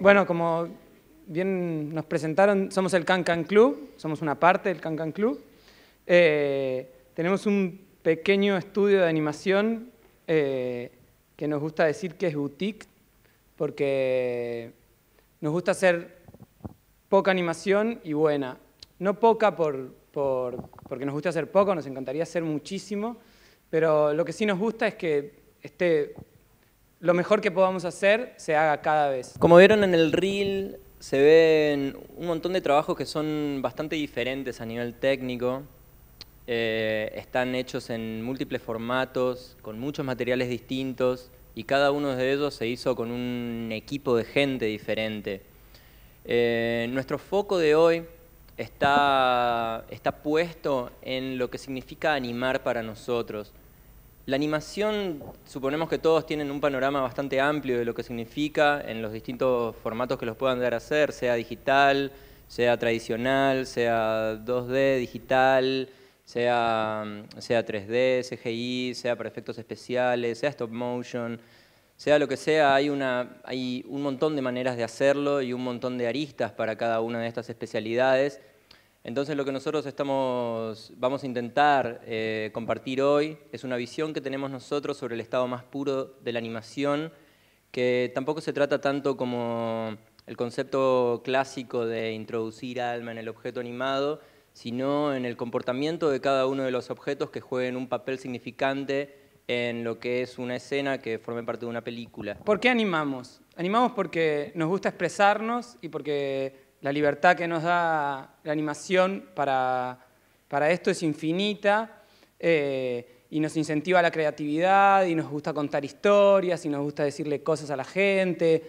Bueno, como bien nos presentaron, somos el Can Can Club, somos una parte del Can Can Club. Tenemos un pequeño estudio de animación que nos gusta decir que es boutique, porque nos gusta hacer poca animación y buena. No poca porque nos gusta hacer poco, nos encantaría hacer muchísimo, pero lo que sí nos gusta es que lo mejor que podamos hacer se haga cada vez. Como vieron en el reel, se ven un montón de trabajos que son bastante diferentes a nivel técnico. Están hechos en múltiples formatos, con muchos materiales distintos, y cada uno de ellos se hizo con un equipo de gente diferente. Nuestro foco de hoy está puesto en lo que significa animar para nosotros. La animación, suponemos que todos tienen un panorama bastante amplio de lo que significa en los distintos formatos que los puedan dar a hacer, sea digital, sea tradicional, sea 2D, digital, sea 3D, CGI, sea para efectos especiales, sea stop motion, sea lo que sea, hay un montón de maneras de hacerlo y un montón de aristas para cada una de estas especialidades. Entonces lo que nosotros vamos a intentar compartir hoy es una visión que tenemos nosotros sobre el estado más puro de la animación, que tampoco se trata tanto como el concepto clásico de introducir alma en el objeto animado, sino en el comportamiento de cada uno de los objetos que jueguen un papel significante en lo que es una escena que forme parte de una película. ¿Por qué animamos? Animamos porque nos gusta expresarnos y porque la libertad que nos da la animación para esto es infinita y nos incentiva la creatividad y nos gusta contar historias y nos gusta decirle cosas a la gente.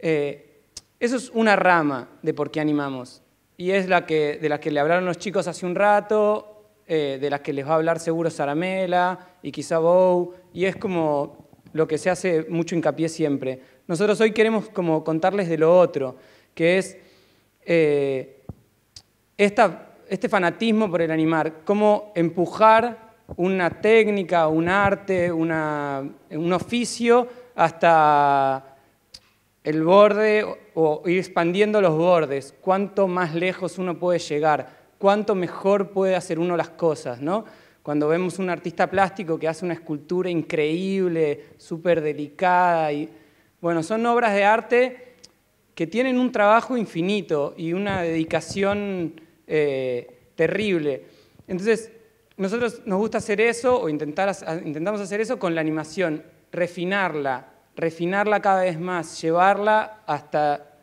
Eso es una rama de por qué animamos y es de la que le hablaron los chicos hace un rato, de las que les va a hablar seguro Saramela y quizá Bou, y es como lo que se hace mucho hincapié siempre. Nosotros hoy queremos como contarles de lo otro, que es este fanatismo por el animar, cómo empujar una técnica, un arte, un oficio hasta el borde o ir expandiendo los bordes, cuánto más lejos uno puede llegar, cuánto mejor puede hacer uno las cosas, ¿no? Cuando vemos un artista plástico que hace una escultura increíble, súper delicada, y bueno, son obras de arte que tienen un trabajo infinito y una dedicación terrible. Entonces, nosotros nos gusta hacer eso, o intentamos hacer eso con la animación, refinarla cada vez más, llevarla hasta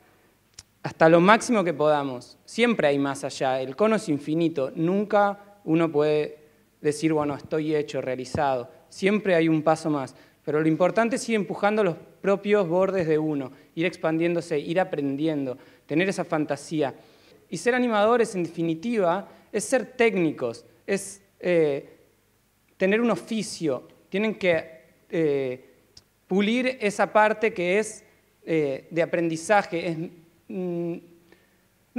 lo máximo que podamos. Siempre hay más allá, el cono es infinito, nunca uno puede decir, bueno, estoy hecho, realizado. Siempre hay un paso más, pero lo importante es ir empujando los propios bordes de uno, ir expandiéndose, ir aprendiendo, tener esa fantasía. Y ser animadores, en definitiva, es ser técnicos, es tener un oficio. Tienen que pulir esa parte que es de aprendizaje. No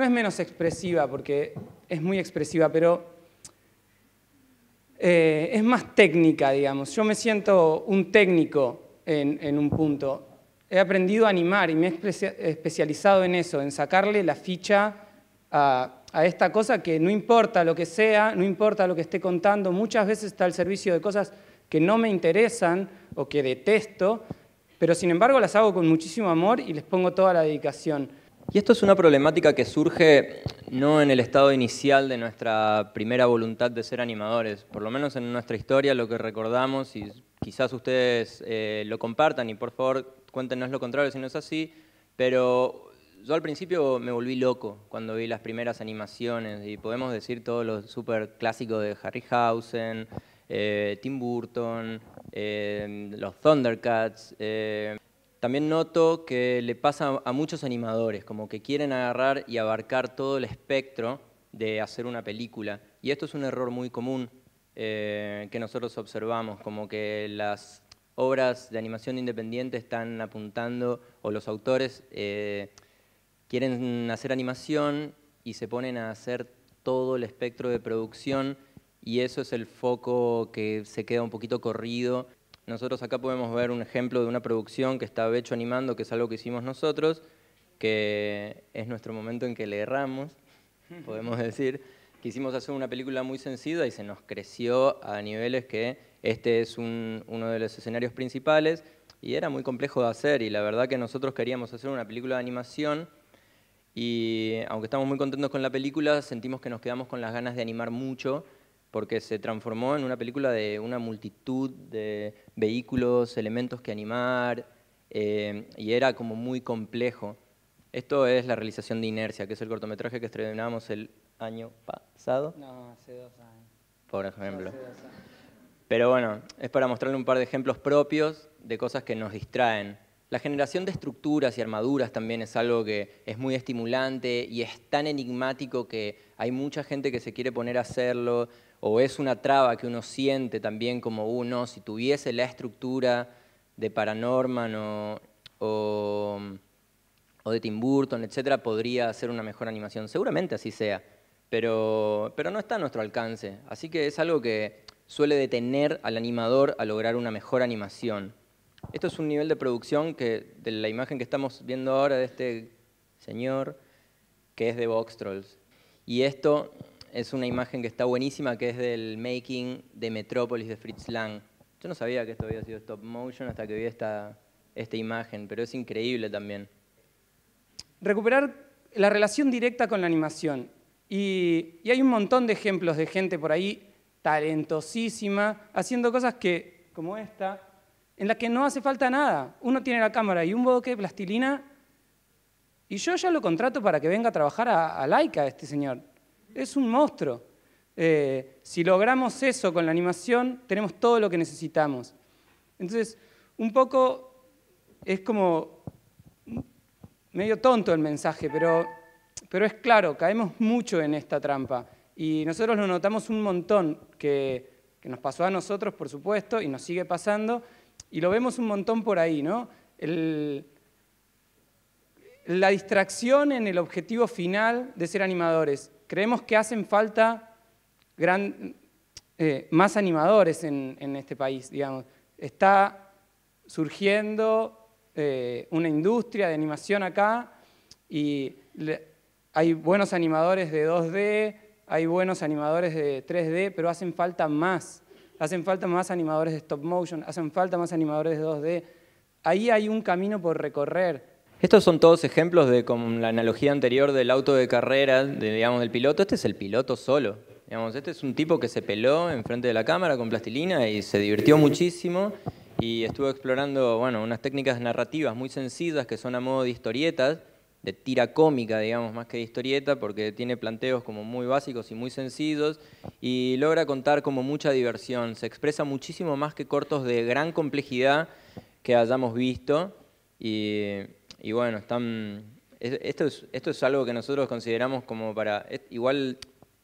es menos expresiva, porque es muy expresiva, pero es más técnica, digamos. Yo me siento un técnico en un punto. He aprendido a animar y me he especializado en eso, en sacarle la ficha a esta cosa que no importa lo que sea, no importa lo que esté contando, muchas veces está al servicio de cosas que no me interesan o que detesto, pero sin embargo las hago con muchísimo amor y les pongo toda la dedicación. Y esto es una problemática que surge no en el estado inicial de nuestra primera voluntad de ser animadores, por lo menos en nuestra historia lo que recordamos, y quizás ustedes lo compartan y por favor cuéntenos lo contrario si no es así, pero yo al principio me volví loco cuando vi las primeras animaciones y podemos decir todos los súper clásicos de Harryhausen, Tim Burton, los Thundercats. También noto que le pasa a muchos animadores, como que quieren agarrar y abarcar todo el espectro de hacer una película. Y esto es un error muy común que nosotros observamos, como que las obras de animación independiente están apuntando, o los autores quieren hacer animación y se ponen a hacer todo el espectro de producción, y eso es el foco que se queda un poquito corrido. Nosotros acá podemos ver un ejemplo de una producción que está Becho animando, que es algo que hicimos nosotros, que es nuestro momento en que le erramos, podemos decir. Quisimos hacer una película muy sencilla y se nos creció a niveles que este es uno de los escenarios principales y era muy complejo de hacer, y la verdad que nosotros queríamos hacer una película de animación y aunque estamos muy contentos con la película, sentimos que nos quedamos con las ganas de animar mucho porque se transformó en una película de una multitud de vehículos, elementos que animar, y era como muy complejo. Esto es La realización de Inercia, que es el cortometraje que estrenamos el año pasado. No, hace 2 años. Por ejemplo. No, hace 2 años. Pero bueno, es para mostrarle un par de ejemplos propios de cosas que nos distraen. La generación de estructuras y armaduras también es algo que es muy estimulante y es tan enigmático que hay mucha gente que se quiere poner a hacerlo, o es una traba que uno siente también como uno, si tuviese la estructura de Paranorman o de Tim Burton, etcétera, podría hacer una mejor animación. Seguramente así sea, pero no está a nuestro alcance. Así que es algo que suele detener al animador a lograr una mejor animación. Esto es un nivel de producción que, de la imagen que estamos viendo ahora de este señor, que es de Boxtrolls. Y esto es una imagen que está buenísima, que es del making de Metrópolis de Fritz Lang. Yo no sabía que esto había sido stop motion hasta que vi esta imagen, pero es increíble también. Recuperar la relación directa con la animación. Y hay un montón de ejemplos de gente por ahí talentosísima, haciendo cosas que, como esta, en la que no hace falta nada. Uno tiene la cámara y un boque de plastilina y yo ya lo contrato para que venga a trabajar a Laika, este señor. Es un monstruo. Si logramos eso con la animación, tenemos todo lo que necesitamos. Entonces, un poco es como medio tonto el mensaje, pero es claro, caemos mucho en esta trampa. Y nosotros lo notamos un montón, que nos pasó a nosotros, por supuesto, y nos sigue pasando. Y lo vemos un montón por ahí, ¿no? La distracción en el objetivo final de ser animadores. Creemos que hacen falta más animadores en este país, digamos. Está surgiendo una industria de animación acá y hay buenos animadores de 2D, hay buenos animadores de 3D, pero hacen falta más. Hacen falta más animadores de stop motion, hacen falta más animadores de 2D. Ahí hay un camino por recorrer. Estos son todos ejemplos de, con la analogía anterior del auto de carrera, digamos, del piloto. Este es el piloto solo. Digamos, este es un tipo que se peló enfrente de la cámara con plastilina y se divirtió muchísimo y estuvo explorando, bueno, unas técnicas narrativas muy sencillas que son a modo de historietas, de tira cómica, digamos, más que de historieta, porque tiene planteos como muy básicos y muy sencillos, y logra contar como mucha diversión. Se expresa muchísimo más que cortos de gran complejidad que hayamos visto, y bueno, esto es algo que nosotros consideramos como para... Igual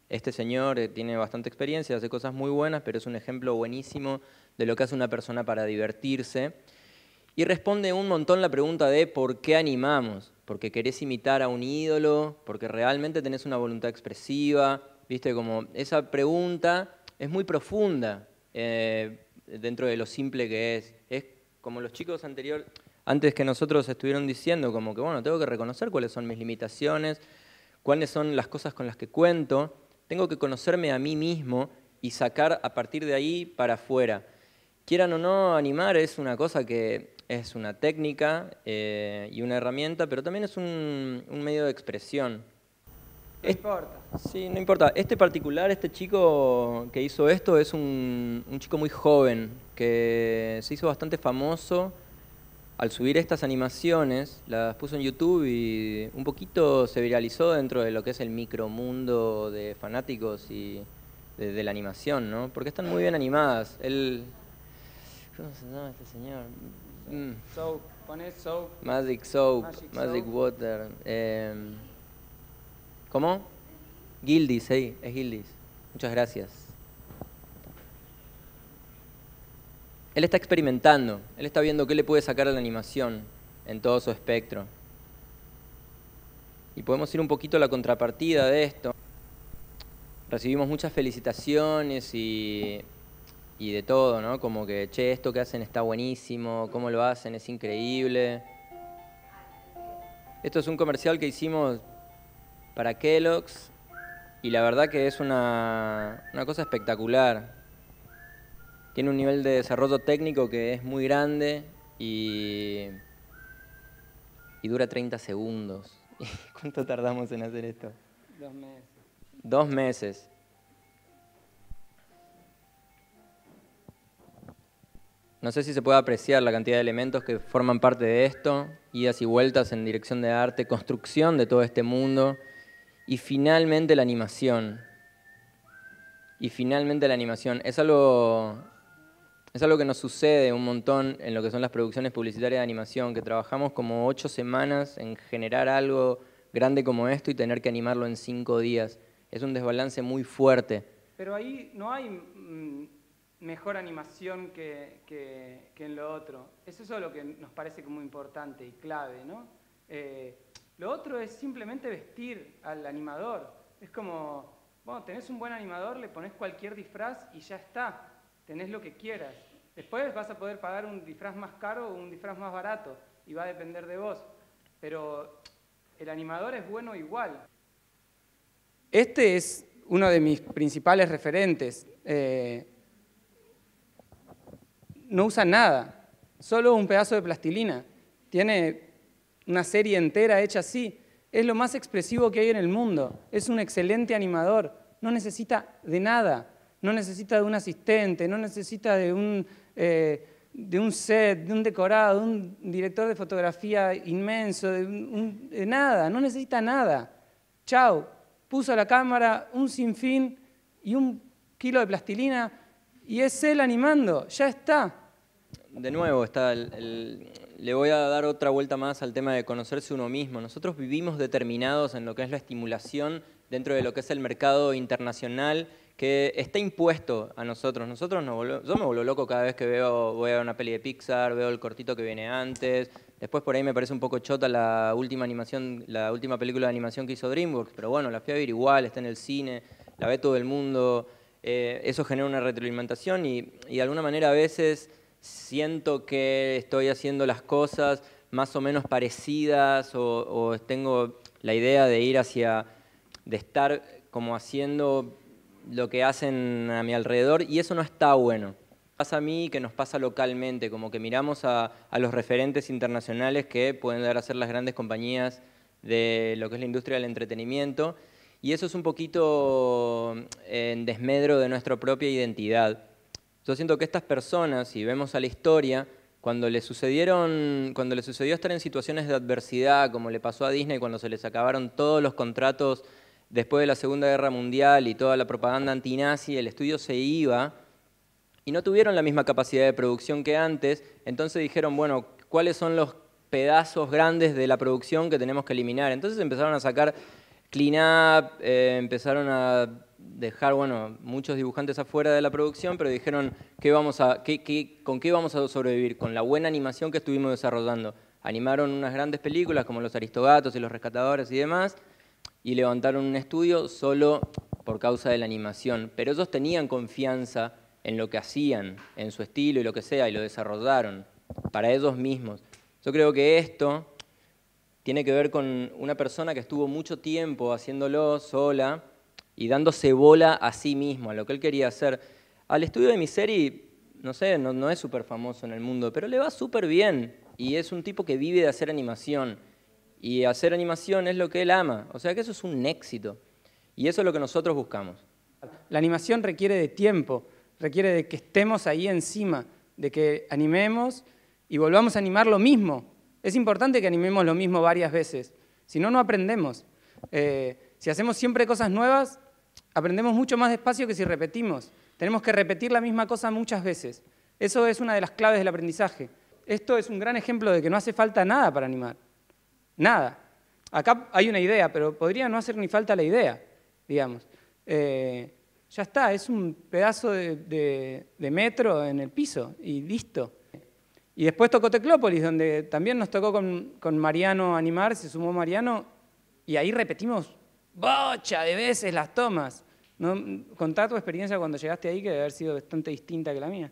este señor tiene bastante experiencia, hace cosas muy buenas, pero es un ejemplo buenísimo de lo que hace una persona para divertirse, y responde un montón la pregunta de ¿por qué animamos? Porque querés imitar a un ídolo, porque realmente tenés una voluntad expresiva, ¿viste? Como esa pregunta es muy profunda dentro de lo simple que es. Es como los chicos antes que nosotros estuvieron diciendo, como que bueno, tengo que reconocer cuáles son mis limitaciones, cuáles son las cosas con las que cuento, tengo que conocerme a mí mismo y sacar a partir de ahí para afuera. Quieran o no, animar es una cosa que es una técnica y una herramienta, pero también es un medio de expresión. No importa. Sí, no importa. Este chico que hizo esto es un chico muy joven, que se hizo bastante famoso al subir estas animaciones, las puso en YouTube y un poquito se viralizó dentro de lo que es el micromundo de fanáticos y de la animación, ¿no? Porque están muy bien animadas. ¿Cómo se llama este señor? Soap, ponés soap. Magic soap, magic soap. Water. ¿Cómo? Gildis, sí, es Gildis. Muchas gracias. Él está experimentando, él está viendo qué le puede sacar a la animación en todo su espectro. Y podemos ir un poquito a la contrapartida de esto. Recibimos muchas felicitaciones y y de todo, ¿no? Como que, che, esto que hacen está buenísimo, cómo lo hacen, es increíble. Esto es un comercial que hicimos para Kellogg's y la verdad que es una cosa espectacular. Tiene un nivel de desarrollo técnico que es muy grande y dura 30 segundos. ¿Cuánto tardamos en hacer esto? 2 meses. 2 meses. No sé si se puede apreciar la cantidad de elementos que forman parte de esto, idas y vueltas en dirección de arte, construcción de todo este mundo, y finalmente la animación. Y finalmente la animación. Es algo que nos sucede un montón en lo que son las producciones publicitarias de animación, que trabajamos como 8 semanas en generar algo grande como esto y tener que animarlo en 5 días. Es un desbalance muy fuerte. Pero ahí no hay... mejor animación que en lo otro. Es eso lo que nos parece como importante y clave, ¿no? Lo otro es simplemente vestir al animador. Es como, bueno, tenés un buen animador, le ponés cualquier disfraz y ya está. Tenés lo que quieras. Después vas a poder pagar un disfraz más caro o un disfraz más barato y va a depender de vos. Pero el animador es bueno igual. Este es uno de mis principales referentes. No usa nada, solo un pedazo de plastilina. Tiene una serie entera hecha así. Es lo más expresivo que hay en el mundo. Es un excelente animador. No necesita de nada. No necesita de un asistente, no necesita de un set, de un decorado, de un director de fotografía inmenso, de nada. No necesita nada. Chau. Puso la cámara, un sinfín y 1 kilo de plastilina. Y es él animando, ya está. De nuevo, está le voy a dar otra vuelta más al tema de conocerse uno mismo. Nosotros vivimos determinados en lo que es la estimulación dentro de lo que es el mercado internacional que está impuesto a nosotros. Yo me vuelvo loco cada vez que voy a ver una peli de Pixar, veo el cortito que viene antes. Después por ahí me parece un poco chota la última película de animación que hizo DreamWorks, pero bueno, la fui a ver igual, está en el cine, la ve todo el mundo. Eso genera una retroalimentación y de alguna manera a veces siento que estoy haciendo las cosas más o menos parecidas o tengo la idea de ir hacia, de estar como haciendo lo que hacen a mi alrededor y eso no está bueno. Pasa a mí que nos pasa localmente, como que miramos a los referentes internacionales que pueden llegar a ser las grandes compañías de lo que es la industria del entretenimiento. Y eso es un poquito en desmedro de nuestra propia identidad. Yo siento que estas personas, si vemos a la historia, cuando les sucedió estar en situaciones de adversidad, como le pasó a Disney cuando se les acabaron todos los contratos después de la Segunda Guerra Mundial y toda la propaganda antinazi, el estudio se iba y no tuvieron la misma capacidad de producción que antes, entonces dijeron, bueno, ¿cuáles son los pedazos grandes de la producción que tenemos que eliminar? Entonces empezaron a sacar... clean up, empezaron a dejar, bueno, muchos dibujantes afuera de la producción, pero dijeron, ¿con qué vamos a sobrevivir? Con la buena animación que estuvimos desarrollando. Animaron unas grandes películas como Los Aristogatos y Los Rescatadores y demás, y levantaron un estudio solo por causa de la animación. Pero ellos tenían confianza en lo que hacían, en su estilo y lo que sea, y lo desarrollaron para ellos mismos. Yo creo que esto... tiene que ver con una persona que estuvo mucho tiempo haciéndolo sola y dándose bola a sí mismo, a lo que él quería hacer. Al estudio de Miseri, no sé, no es súper famoso en el mundo, pero le va súper bien. Y es un tipo que vive de hacer animación. Y hacer animación es lo que él ama. O sea que eso es un éxito. Y eso es lo que nosotros buscamos. La animación requiere de tiempo, requiere de que estemos ahí encima, de que animemos y volvamos a animar lo mismo. Es importante que animemos lo mismo varias veces, si no, no aprendemos. Si hacemos siempre cosas nuevas, aprendemos mucho más despacio que si repetimos. Tenemos que repetir la misma cosa muchas veces. Eso es una de las claves del aprendizaje. Esto es un gran ejemplo de que no hace falta nada para animar. Nada. Acá hay una idea, pero podría no hacer ni falta la idea, digamos. Ya está, es un pedazo de metro en el piso y listo. Y después tocó Teclópolis, donde también nos tocó con Mariano animar, se sumó Mariano, y ahí repetimos bocha de veces las tomas. No, contá tu experiencia cuando llegaste ahí, que debe haber sido bastante distinta que la mía.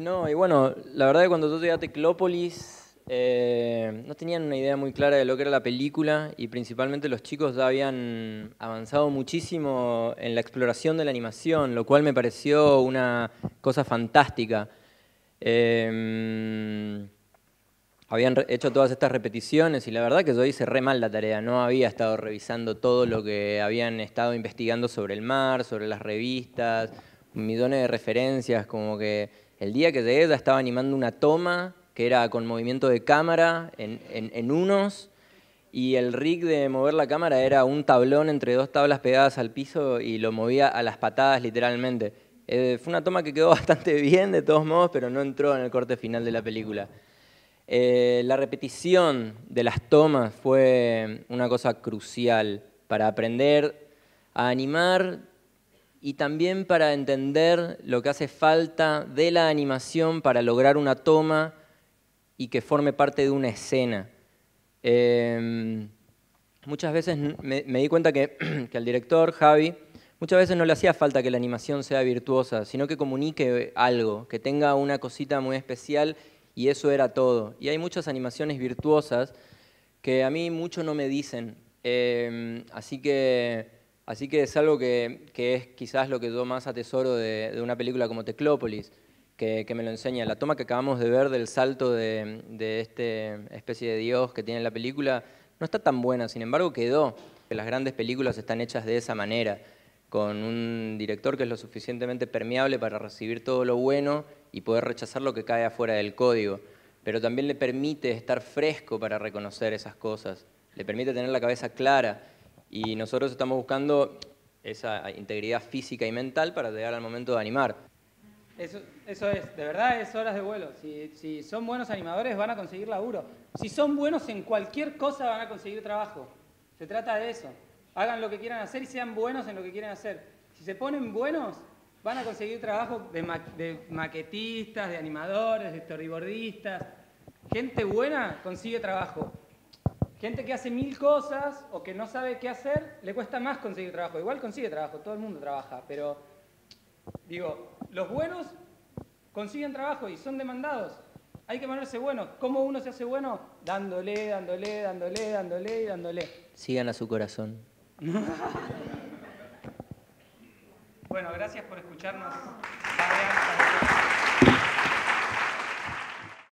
No, y bueno, la verdad que cuando yo llegué a Teclópolis no tenían una idea muy clara de lo que era la película, y principalmente los chicos ya habían avanzado muchísimo en la exploración de la animación, lo cual me pareció una cosa fantástica. Habían hecho todas estas repeticiones y la verdad que yo hice re mal la tarea, no había estado revisando todo lo que habían estado investigando sobre el mar, sobre las revistas, millones de referencias, como que el día que llegué ya estaba animando una toma que era con movimiento de cámara en unos, y el rig de mover la cámara era un tablón entre dos tablas pegadas al piso y lo movía a las patadas literalmente. Fue una toma que quedó bastante bien de todos modos, pero no entró en el corte final de la película. La repetición de las tomas fue una cosa crucial para aprender a animar y también para entender lo que hace falta de la animación para lograr una toma y que forme parte de una escena. Muchas veces me di cuenta que al director, Javi, muchas veces no le hacía falta que la animación sea virtuosa, sino que comunique algo, que tenga una cosita muy especial. Y eso era todo. Y hay muchas animaciones virtuosas que a mí mucho no me dicen. Así que es algo que es quizás lo que yo más atesoro de una película como Teclópolis, que me lo enseña. La toma que acabamos de ver del salto de esta especie de dios que tiene la película no está tan buena, sin embargo quedó. Las grandes películas están hechas de esa manera, con un director que es lo suficientemente permeable para recibir todo lo bueno y poder rechazar lo que cae afuera del código, pero también le permite estar fresco para reconocer esas cosas, le permite tener la cabeza clara, y nosotros estamos buscando esa integridad física y mental para llegar al momento de animar. Eso es, de verdad es horas de vuelo. Si son buenos animadores van a conseguir laburo, si son buenos en cualquier cosa van a conseguir trabajo, se trata de eso. Hagan lo que quieran hacer y sean buenos en lo que quieran hacer. Si se ponen buenos, van a conseguir trabajo de maquetistas, de animadores, de storyboardistas. Gente buena consigue trabajo. Gente que hace mil cosas o que no sabe qué hacer, le cuesta más conseguir trabajo. Igual consigue trabajo, todo el mundo trabaja, pero digo, los buenos consiguen trabajo y son demandados. Hay que ponerse buenos. ¿Cómo uno se hace bueno? Dándole, dándole, dándole, dándole y dándole. Sigan a su corazón. Bueno, gracias por escucharnos.